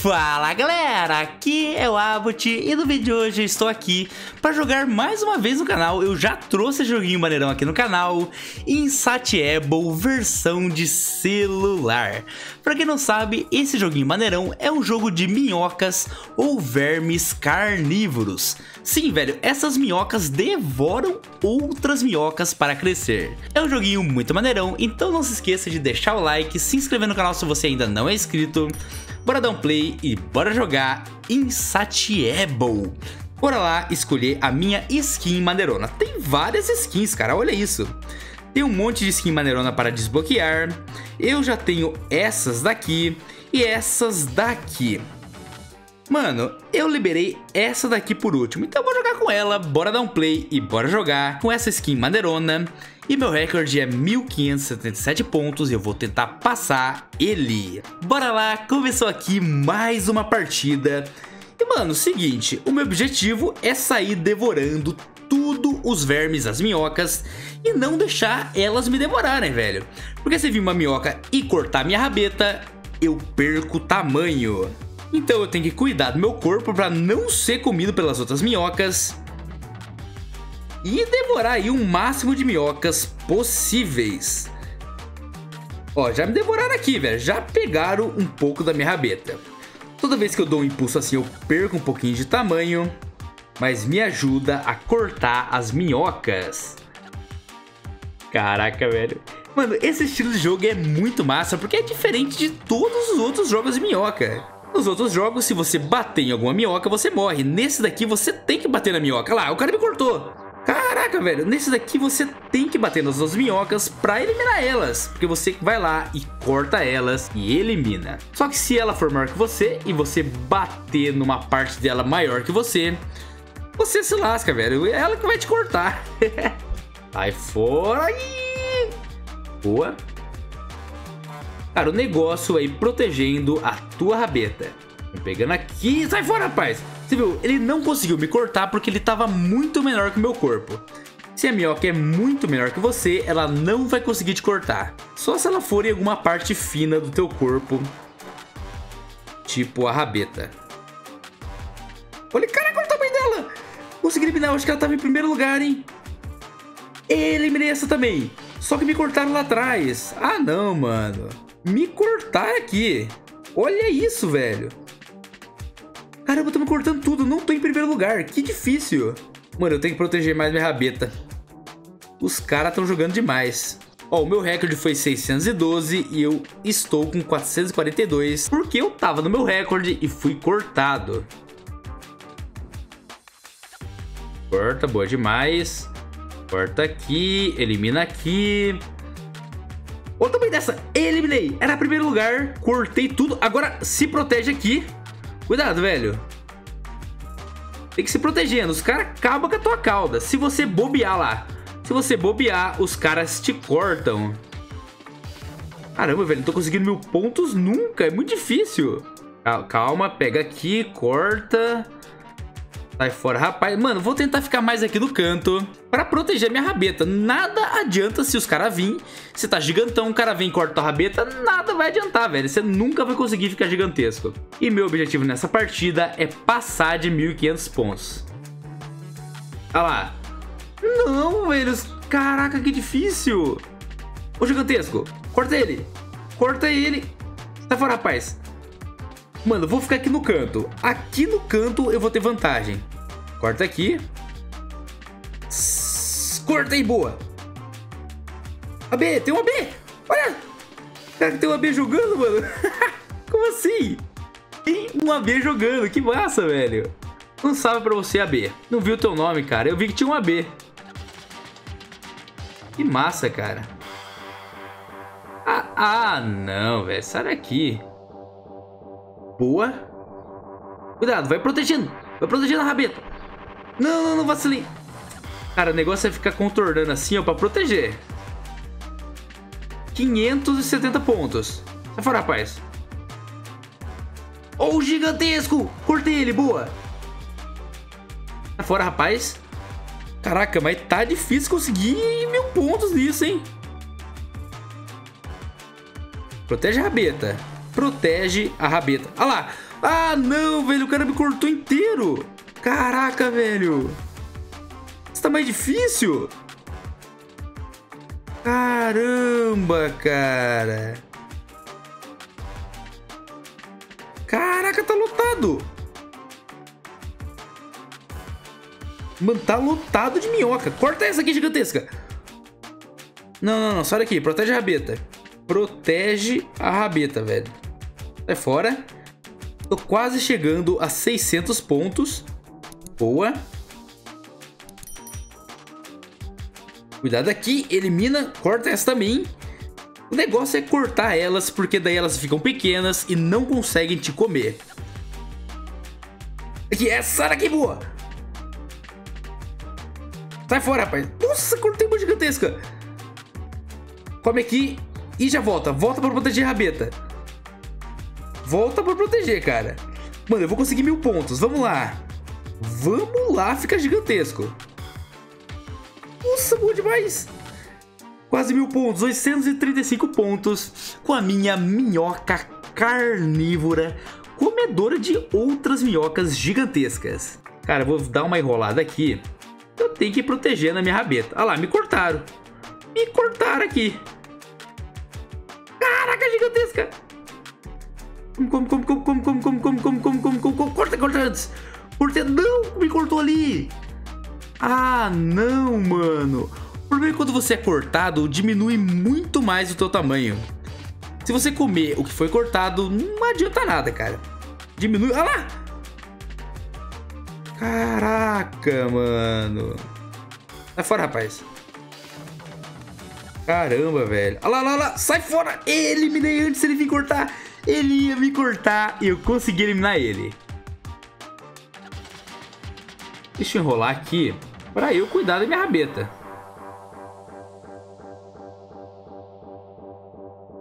Fala galera, aqui é o AbooT e no vídeo de hoje eu estou aqui para jogar mais uma vez no canal. Eu já trouxe esse joguinho maneirão aqui no canal, Insatiable versão de celular. Para quem não sabe, esse joguinho maneirão é um jogo de minhocas ou vermes carnívoros. Sim, velho, essas minhocas devoram outras minhocas para crescer. É um joguinho muito maneirão, então não se esqueça de deixar o like, se inscrever no canal se você ainda não é inscrito. Bora dar um play e bora jogar Insatiable. Bora lá escolher a minha skin maneirona. Tem várias skins, cara, olha isso. Tem um monte de skin maneirona para desbloquear. Eu já tenho essas daqui e essas daqui. Mano, eu liberei essa daqui por último, então eu vou jogar com ela. Bora dar um play e bora jogar com essa skin maneirona. E meu recorde é 1577 pontos e eu vou tentar passar ele. Bora lá, começou aqui mais uma partida. E mano, seguinte, o meu objetivo é sair devorando tudo os vermes, as minhocas, e não deixar elas me devorarem, velho. Porque se vir uma minhoca e cortar minha rabeta, eu perco tamanho. Então eu tenho que cuidar do meu corpo pra não ser comido pelas outras minhocas e devorar aí o máximo de minhocas possíveis. Ó, já me devoraram aqui, velho. Já pegaram um pouco da minha rabeta. Toda vez que eu dou um impulso assim, eu perco um pouquinho de tamanho, mas me ajuda a cortar as minhocas. Caraca, velho. Mano, esse estilo de jogo é muito massa, porque é diferente de todos os outros jogos de minhoca. Nos outros jogos, se você bater em alguma minhoca, você morre. Nesse daqui, você tem que bater na minhoca. Lá, o cara me cortou. Caraca, velho, nesse daqui você tem que bater nas suas minhocas pra eliminar elas, porque você vai lá e corta elas e elimina. Só que se ela for maior que você e você bater numa parte dela maior que você, você se lasca, velho, é ela que vai te cortar. Sai fora aí! Boa. Cara, o negócio é ir protegendo a tua rabeta. Pegando aqui, sai fora, rapaz. Você viu, ele não conseguiu me cortar porque ele tava muito menor que o meu corpo. Se a minhoca é muito menor que você, ela não vai conseguir te cortar. Só se ela for em alguma parte fina do teu corpo, tipo a rabeta. Olha, caraca, olha o tamanho dela. Consegui eliminar, acho que ela tava em primeiro lugar, hein. Eliminei essa também. Só que me cortaram lá atrás. Ah, não, mano. Me cortar aqui. Olha isso, velho. Caramba, eu tô me cortando tudo. Não tô em primeiro lugar. Que difícil. Mano, eu tenho que proteger mais minha rabeta. Os caras estão jogando demais. Ó, o meu recorde foi 612 e eu estou com 442 porque eu tava no meu recorde e fui cortado. Corta, boa demais. Corta aqui, elimina aqui. Olha o tamanho dessa, eliminei, era primeiro lugar, cortei tudo, agora se protege aqui, cuidado, velho, tem que se protegendo, os caras acabam com a tua cauda, se você bobear lá, se você bobear, os caras te cortam. Caramba, velho, não tô conseguindo 1000 pontos nunca, é muito difícil. Calma, pega aqui, corta, sai fora, rapaz. Mano, vou tentar ficar mais aqui no canto pra proteger minha rabeta. Nada adianta se os caras virem. Você tá gigantão, o cara vem e corta a rabeta, nada vai adiantar, velho. Você nunca vai conseguir ficar gigantesco. E meu objetivo nessa partida é passar de 1500 pontos. Olha lá. Não, velho. Caraca, que difícil. Ô, gigantesco, corta ele. Corta ele. Sai fora, rapaz. Mano, eu vou ficar aqui no canto. Aqui no canto eu vou ter vantagem. Corta aqui. Corta aí, boa. AB, tem um AB. Olha. Cara, tem um AB jogando, mano. Como assim? Tem um AB jogando. Que massa, velho. Um salve pra você, AB. Não vi o teu nome, cara. Eu vi que tinha um AB. Que massa, cara. Ah, não, velho. Sai daqui. Boa. Cuidado, vai protegendo. Vai protegendo a rabeta. Não, não, não vacilei. Cara, o negócio é ficar contornando assim, ó, pra proteger. 570 pontos. Sai fora, rapaz. Ó, o gigantesco. Cortei ele, boa. Sai fora, rapaz. Caraca, mas tá difícil conseguir 1000 pontos nisso, hein. Protege a rabeta. Protege a rabeta. Olha lá, Ah, não, velho. O cara me cortou inteiro. Caraca, velho. Isso tá mais difícil. Caramba, cara. Caraca, tá lotado. Mano, tá lotado de minhoca. Corta essa aqui gigantesca. Não, não, não. Sai daqui. Protege a rabeta. Protege a rabeta, velho. Sai fora. Tô quase chegando a 600 pontos. Boa. Cuidado aqui. Elimina. Corta essa também. O negócio é cortar elas, porque daí elas ficam pequenas e não conseguem te comer. Aqui. Essa daqui, boa. Sai fora, rapaz. Nossa, cortei uma gigantesca. Come aqui e já volta. Volta pra proteger a rabeta. Volta pra proteger, cara. Mano, eu vou conseguir 1000 pontos. Vamos lá. Vamos lá. Fica gigantesco. Nossa, bom demais. Quase 1000 pontos. 835 pontos com a minha minhoca carnívora, comedora de outras minhocas gigantescas. Cara, eu vou dar uma enrolada aqui. Eu tenho que proteger na minha rabeta. Ah lá, me cortaram. Me cortaram aqui. Caraca, gigantesca. Como, corta antes. Corta, não, me cortou ali. Ah, não, mano. O problema é que quando você é cortado, diminui muito mais o teu tamanho. Se você comer o que foi cortado, não adianta nada, cara. Diminui, ah lá. Caraca, mano. Sai fora, rapaz. Caramba, velho. Olha lá, olha lá. Sai fora. Eliminei antes ele vir cortar. Ele ia me cortar e eu consegui eliminar ele. Deixa eu enrolar aqui pra eu cuidar da minha rabeta.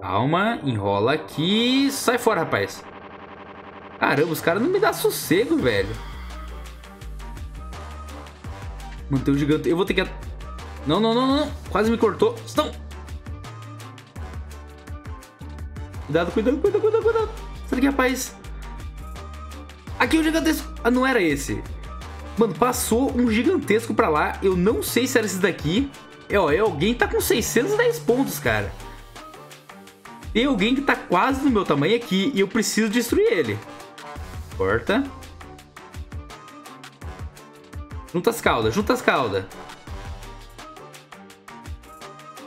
Calma. Enrola aqui. Sai fora, rapaz. Caramba, os caras não me dão sossego, velho. Manter o gigante. Eu vou ter que... Não, não, não, não. Quase me cortou. Não. Cuidado, cuidado, cuidado, cuidado, cuidado. Será que, rapaz? Aqui é um gigantesco. Ah, não era esse. Mano, passou um gigantesco pra lá. Eu não sei se era esse daqui. É, ó, é alguém que tá com 610 pontos, cara. Tem alguém que tá quase no meu tamanho aqui e eu preciso destruir ele. Corta. Junta as caudas, junta as caudas.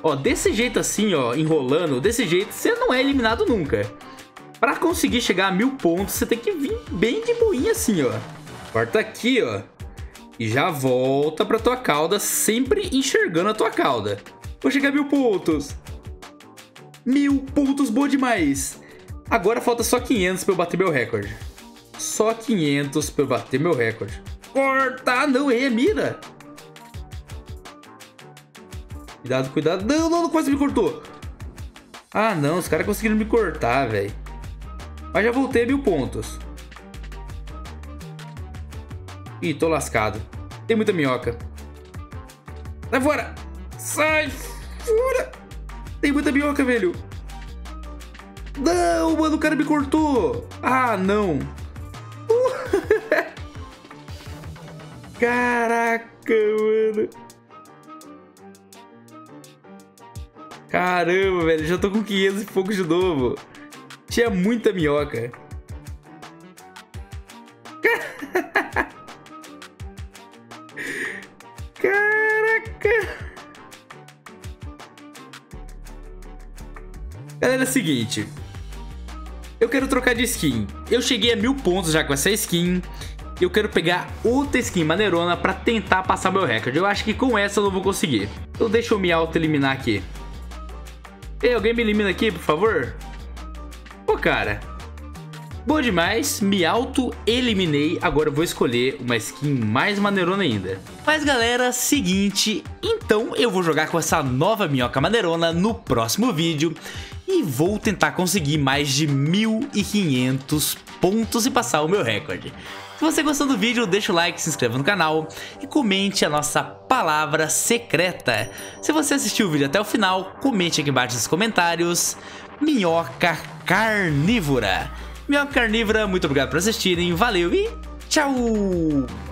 Ó, desse jeito assim, ó, enrolando, desse jeito, você não é eliminado nunca. Pra conseguir chegar a 1000 pontos, você tem que vir bem de boinha assim, ó. Corta aqui, ó. E já volta pra tua cauda, sempre enxergando a tua cauda. Vou chegar a 1000 pontos. 1000 pontos, boa demais. Agora falta só 500 pra eu bater meu recorde. Só 500 pra eu bater meu recorde. Corta! Não, errei a mira. Cuidado, cuidado. Não, não, não, quase me cortou. Ah, não. Os caras conseguiram me cortar, velho. Mas já voltei a 1000 pontos. Ih, tô lascado. Tem muita minhoca. Sai fora! Sai fora! Tem muita minhoca, velho. Não, mano. O cara me cortou. Ah, não. Caraca, mano. Caramba, velho. Já tô com 500 e pouco de novo. Tinha muita minhoca. Caraca. Galera, é o seguinte. Eu quero trocar de skin. Eu cheguei a 1000 pontos já com essa skin. Eu quero pegar outra skin maneirona pra tentar passar meu recorde. Eu acho que com essa eu não vou conseguir. Então deixa eu me auto-eliminar aqui. Ei, alguém me elimina aqui, por favor? Pô, cara. Boa demais, me auto-eliminei. Agora eu vou escolher uma skin mais maneirona ainda. Mas, galera, seguinte. Então eu vou jogar com essa nova minhoca maneirona no próximo vídeo. E vou tentar conseguir mais de 1500 pontos e passar o meu recorde. Se você gostou do vídeo, deixa o like, se inscreva no canal e comente a nossa palavra secreta. Se você assistiu o vídeo até o final, comente aqui embaixo nos comentários: minhoca carnívora. Minhoca Carnívora, muito obrigado por assistirem, valeu e tchau!